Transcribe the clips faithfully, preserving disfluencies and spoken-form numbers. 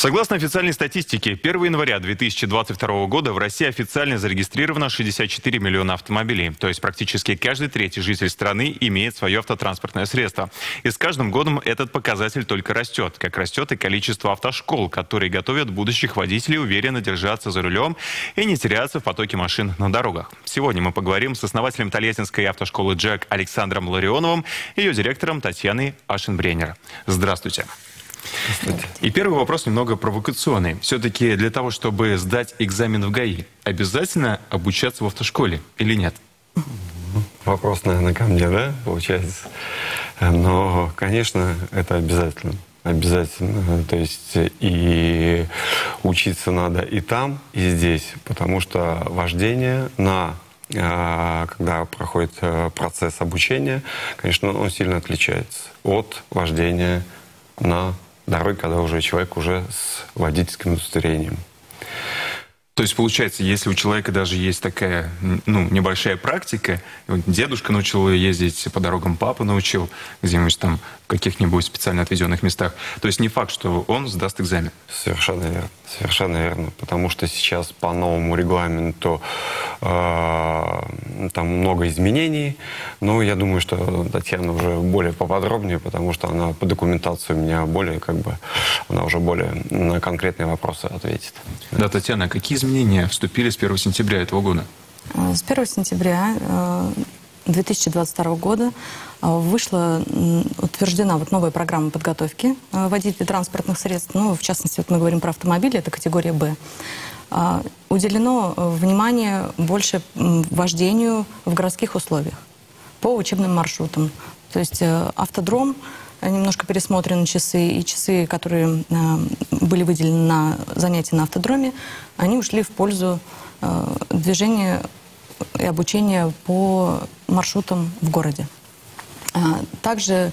Согласно официальной статистике, первого января две тысячи двадцать второго года в России официально зарегистрировано шестьдесят четыре миллиона автомобилей. То есть практически каждый третий житель страны имеет свое автотранспортное средство. И с каждым годом этот показатель только растет. Как растет и количество автошкол, которые готовят будущих водителей уверенно держаться за рулем и не теряться в потоке машин на дорогах. Сегодня мы поговорим с основателем Тольяттинской автошколы «Джек» Александром Ларионовым и ее директором Татьяной Ашенбреннер. Здравствуйте. И первый вопрос немного провокационный. Все-таки для того, чтобы сдать экзамен в ГАИ, обязательно обучаться в автошколе или нет? Вопрос, наверное, ко мне, да, получается? Но, конечно, это обязательно. Обязательно. То есть и учиться надо и там, и здесь. Потому что вождение на... когда проходит процесс обучения, конечно, он сильно отличается от вождения на дороге, когда уже человек уже с водительским удостоверением. То есть, получается, если у человека даже есть такая, ну, небольшая практика, дедушка научил ее ездить по дорогам, папа научил, где-нибудь там в каких-нибудь специально отведенных местах, то есть не факт, что он сдаст экзамен. Совершенно верно. Совершенно верно. Потому что сейчас по новому регламенту э, там много изменений, но я думаю, что Татьяна уже более поподробнее, потому что она по документации у меня более, как бы, она уже более на конкретные вопросы ответит. Да, Татьяна, какие изменения вступили с первого сентября этого года? С первого сентября две тысячи двадцать второго года вышла, утверждена вот новая программа подготовки водителей транспортных средств. Ну, в частности, вот мы говорим про автомобили, это категория «Б». Уделено внимание больше вождению в городских условиях по учебным маршрутам. То есть автодром, немножко пересмотрены часы, и часы, которые э, были выделены на занятия на автодроме, они ушли в пользу э, движения и обучения по маршрутам в городе. Э, также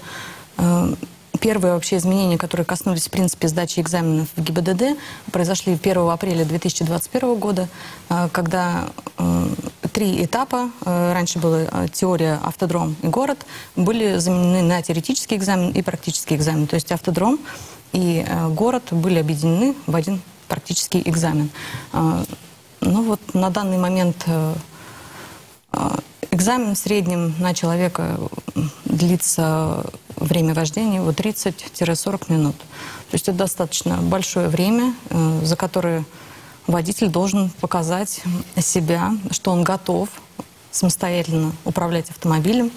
э, первые вообще изменения, которые коснулись, в принципе, сдачи экзаменов в ГИБДД, произошли первого апреля две тысячи двадцать первого года, э, когда э, три этапа, э, раньше была теория, автодром и город, были заменены на теоретический экзамен и практический экзамен. То есть автодром и э, город были объединены в один практический экзамен. Э, ну вот на данный момент э, э, экзамен в среднем на человека длится... время вождения вот тридцать-сорок минут. То есть это достаточно большое время, за которое водитель должен показать себя, что он готов самостоятельно управлять автомобилем,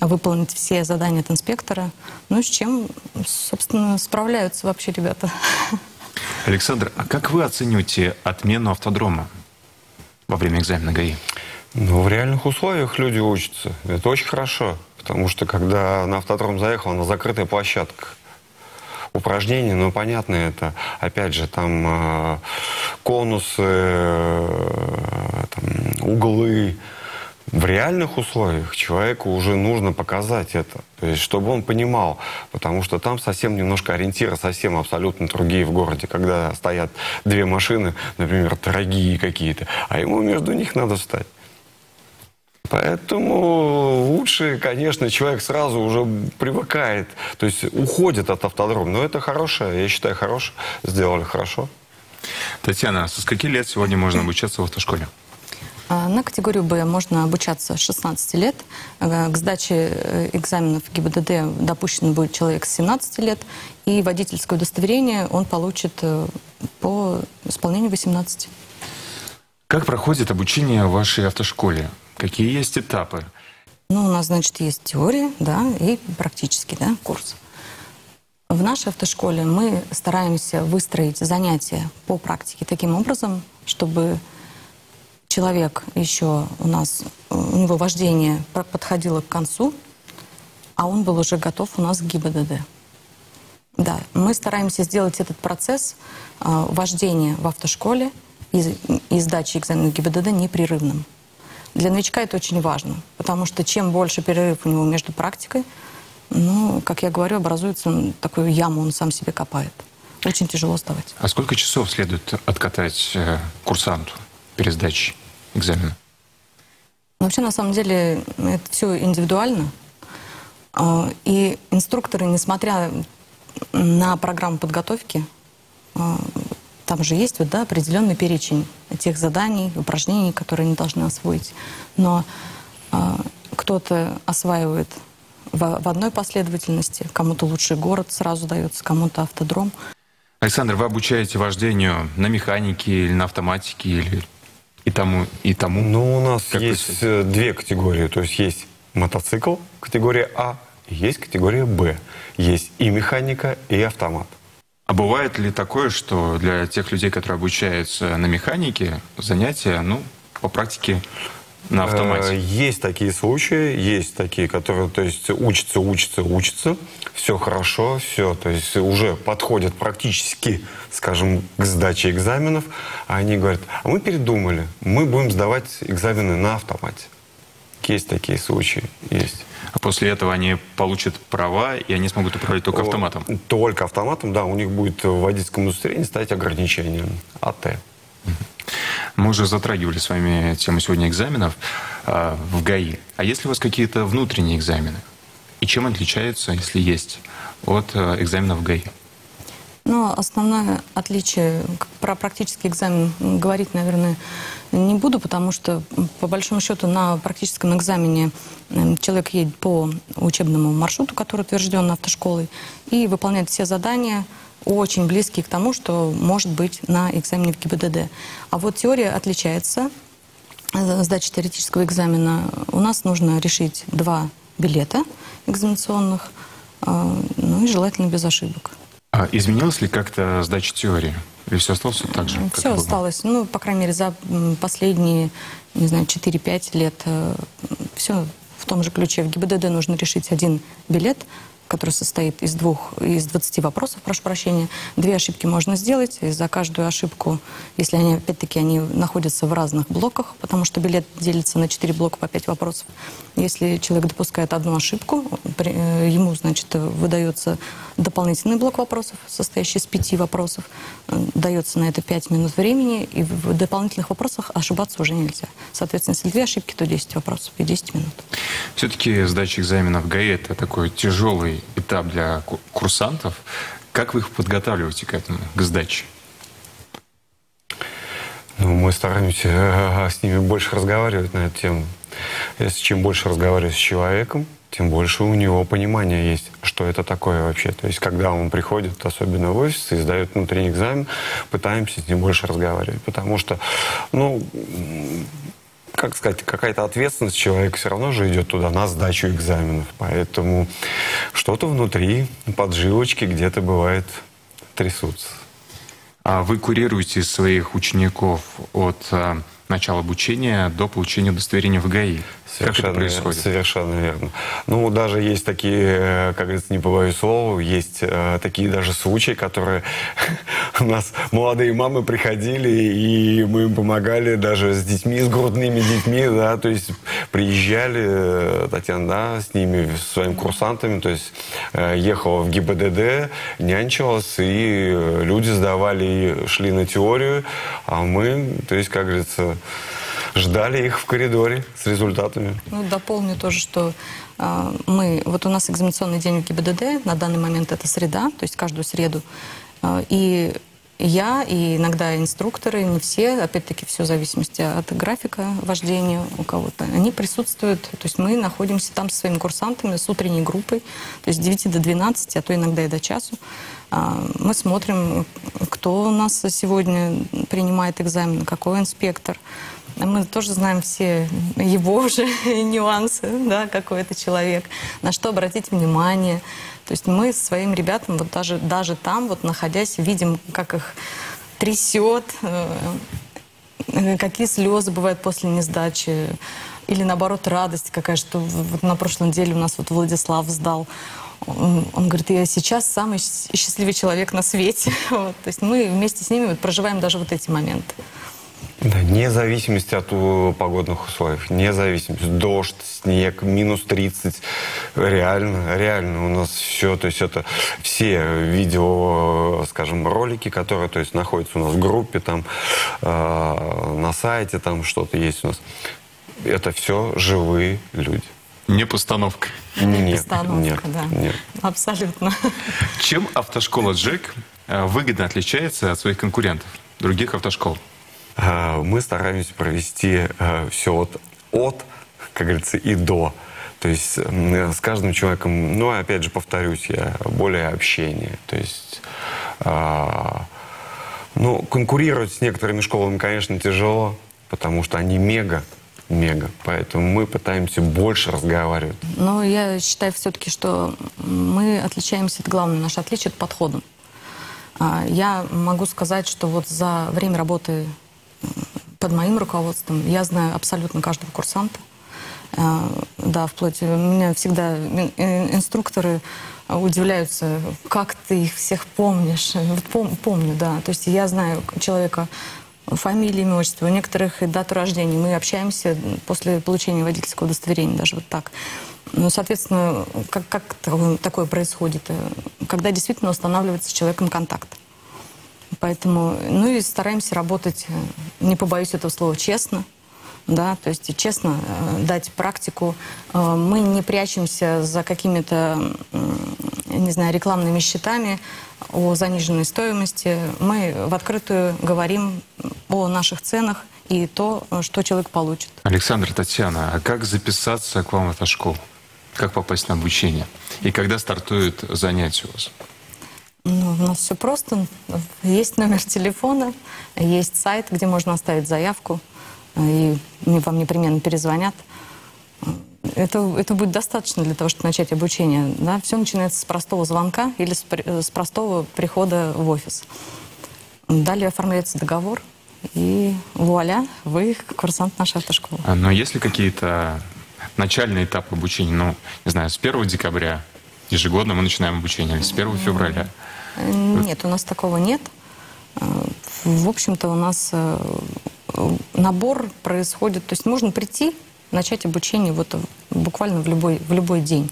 выполнить все задания от инспектора. Ну и с чем, собственно, справляются вообще ребята. Александр, а как вы оцениваете отмену автодрома во время экзамена ГАИ? Ну, в реальных условиях люди учатся. Это очень хорошо. Потому что, когда на автодром заехал, она закрытая площадка. Упражнения, ну, понятно это. Опять же, там э, конусы, э, там, углы. В реальных условиях человеку уже нужно показать это. То есть, чтобы он понимал. Потому что там совсем немножко ориентиры, совсем абсолютно другие в городе. Когда стоят две машины, например, дорогие какие-то, а ему между них надо встать. Поэтому лучше, конечно, человек сразу уже привыкает, то есть уходит от автодрома. Но это хорошее, я считаю, хорошее. Сделали хорошо. Татьяна, со скольки лет сегодня можно обучаться в автошколе? На категорию «Б» можно обучаться с шестнадцати лет. К сдаче экзаменов ГИБДД допущен будет человек с семнадцати лет. И водительское удостоверение он получит по исполнению восемнадцати. Как проходит обучение в вашей автошколе? Какие есть этапы? Ну, у нас, значит, есть теория, да, и практический, да, курс. В нашей автошколе мы стараемся выстроить занятия по практике таким образом, чтобы человек еще у нас, у него вождение подходило к концу, а он был уже готов у нас к ГИБДД. Да, мы стараемся сделать этот процесс э, вождения в автошколе и, и сдачи экзамена ГИБДД непрерывным. Для новичка это очень важно, потому что чем больше перерыв у него между практикой, ну, как я говорю, образуется такую яму, он сам себе копает. Очень тяжело вставать. А сколько часов следует откатать э, курсанту перед сдачей экзамена? Вообще, на самом деле, это все индивидуально. И инструкторы, несмотря на программу подготовки, Там же есть вот, да, определенный перечень тех заданий, упражнений, которые они должны освоить. Но а, кто-то осваивает в, в одной последовательности, кому-то лучший город сразу дается, кому-то автодром. Александр, вы обучаете вождению на механике или на автоматике или и тому, и тому? Ну, у нас как есть две категории. То есть есть мотоцикл, категория А, и есть категория Б. Есть и механика, и автомат. А бывает ли такое, что для тех людей, которые обучаются на механике, занятия, ну, по практике на автомате? Есть такие случаи, есть такие, которые, то есть, учатся, учатся, учатся, все хорошо, все, то есть, уже подходят практически, скажем, к сдаче экзаменов, а они говорят, а мы передумали, мы будем сдавать экзамены на автомате. Есть такие случаи, есть. А после этого они получат права, и они смогут управлять только автоматом? Только автоматом, да. У них будет в водительском удостоверении стоять ограничение АТ. Мы уже затрагивали с вами тему сегодня экзаменов э, в ГАИ. А есть ли у вас какие-то внутренние экзамены? И чем отличаются, если есть, от экзаменов в ГАИ? Ну, основное отличие, про практический экзамен говорить, наверное, не буду, потому что, по большому счету, на практическом экзамене человек едет по учебному маршруту, который утвержден автошколой, и выполняет все задания, очень близкие к тому, что может быть на экзамене в ГИБДД. А вот теория отличается. Сдача теоретического экзамена у нас нужно решить два билета экзаменационных, ну и желательно без ошибок. А изменилась ли как-то сдача теории? Или все осталось так же? Все осталось. Ну, по крайней мере, за последние, не знаю, четыре-пять лет все в том же ключе. В ГИБДД нужно решить один билет, который состоит из двух, из двадцати вопросов, прошу прощения. Две ошибки можно сделать. И за каждую ошибку, если они, опять-таки, они находятся в разных блоках, потому что билет делится на четыре блока по пять вопросов. Если человек допускает одну ошибку, ему, значит, выдается дополнительный блок вопросов, состоящий из пяти вопросов. Дается на это пять минут времени, и в дополнительных вопросах ошибаться уже нельзя. Соответственно, если две ошибки, то десять вопросов и десять минут. Все-таки сдача экзаменов ГАИ – это такой тяжелый этап для курсантов. Как вы их подготавливаете к этому, к сдаче? Ну, мы стараемся с ними больше разговаривать на эту тему. Если чем больше разговаривать с человеком, тем больше у него понимания есть, что это такое вообще. То есть, когда он приходит, особенно в офис, и сдает внутренний экзамен, пытаемся с ним больше разговаривать. Потому что, ну... как сказать, какая-то ответственность человека все равно же идет туда, на сдачу экзаменов. Поэтому что-то внутри, поджилочки где-то бывает трясутся. А вы курируете своих учеников от а, начала обучения до получения удостоверения в ГАИ? Совершенно, как это происходит? Совершенно верно. Ну, даже есть такие, как говорится, не побоюсь слова, есть э, такие даже случаи, которые у нас молодые мамы приходили, и мы им помогали даже с детьми, с грудными детьми, да, то есть приезжали, Татьяна, да, с ними, с своими курсантами, то есть э, ехала в ГИБДД, нянчилась, и люди сдавали, и шли на теорию, а мы, то есть, как говорится, ждали их в коридоре с результатами. Ну, дополню тоже, что э, мы... Вот у нас экзаменационный день в ГИБДД, на данный момент это среда, то есть каждую среду. Э, и я, и иногда инструкторы, не все, опять-таки, все в зависимости от графика вождения у кого-то, они присутствуют, то есть мы находимся там со своими курсантами, с утренней группой, то есть с девяти до двенадцати, а то иногда и до часу. Э, мы смотрим, кто у нас сегодня принимает экзамен, какой инспектор. Мы тоже знаем все его уже нюансы, да, какой это человек, на что обратить внимание. То есть мы своим ребятам, вот даже, даже там, вот, находясь, видим, как их трясет, какие слезы бывают после несдачи, или наоборот радость какая, что вот на прошлой неделе у нас вот Владислав сдал. Он говорит, я сейчас самый счастливый человек на свете. Вот, то есть мы вместе с ними вот проживаем даже вот эти моменты. Да, вне зависимости от погодных условий, вне зависимости, дождь, снег, минус тридцать, реально, реально у нас все, то есть это все видео, скажем, ролики, которые, то есть, находятся у нас в группе, там, э, на сайте, там что-то есть у нас, это все живые люди. Не постановка. Не постановка, нет, да, нет. Абсолютно. Чем автошкола Джек выгодно отличается от своих конкурентов, других автошкол? Мы стараемся провести все от, от, как говорится, и до. То есть с каждым человеком, ну, опять же, повторюсь, я более общение. То есть, ну, конкурировать с некоторыми школами, конечно, тяжело, потому что они мега. Мега. Поэтому мы пытаемся больше разговаривать. Но я считаю все-таки, что мы отличаемся, это главное наше отличие, от подхода. Я могу сказать, что вот за время работы под моим руководством я знаю абсолютно каждого курсанта. Да, вплоть... У меня всегда инструкторы удивляются, как ты их всех помнишь. Пом- помню, да. То есть я знаю человека... Фамилии, имя, отчество, у некоторых и дату рождения. Мы общаемся после получения водительского удостоверения, даже вот так. Ну, соответственно, как, как такое происходит? Когда действительно устанавливается с человеком контакт. Поэтому, ну и стараемся работать, не побоюсь этого слова, честно. Да, то есть честно дать практику. Мы не прячемся за какими-то, не знаю, рекламными счетами о заниженной стоимости. Мы в открытую говорим о наших ценах и то, что человек получит. Александр, Татьяна, а как записаться к вам в автошколу? Как попасть на обучение? И когда стартуют занятия у вас? Ну, у нас все просто. Есть номер телефона, есть сайт, где можно оставить заявку. И вам непременно перезвонят. Это, это будет достаточно для того, чтобы начать обучение. Да? Все начинается с простого звонка или с, с простого прихода в офис. Далее оформляется договор, и вуаля, вы курсант нашей автошколы. Но есть ли какие-то начальные этапы обучения? Ну, не знаю, с первого декабря ежегодно мы начинаем обучение, или с первого февраля? Нет, у нас такого нет. В общем-то, у нас... Набор происходит, то есть можно прийти, начать обучение вот буквально в любой, в любой день.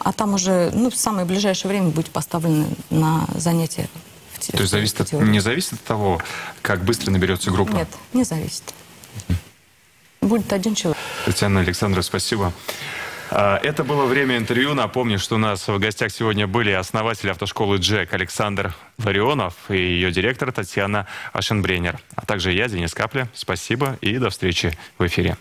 А там уже, ну, в самое ближайшее время будет поставлено на занятия. В те, то есть зависит от, не зависит от того, как быстро наберется группа? Нет, не зависит. Будет один человек. Татьяна, Александра, спасибо. Это было время интервью. Напомню, что у нас в гостях сегодня были основатель автошколы «Джек» Александр Ларионов и ее директор Татьяна Ашенбреннер. А также я, Денис Капля. Спасибо и до встречи в эфире.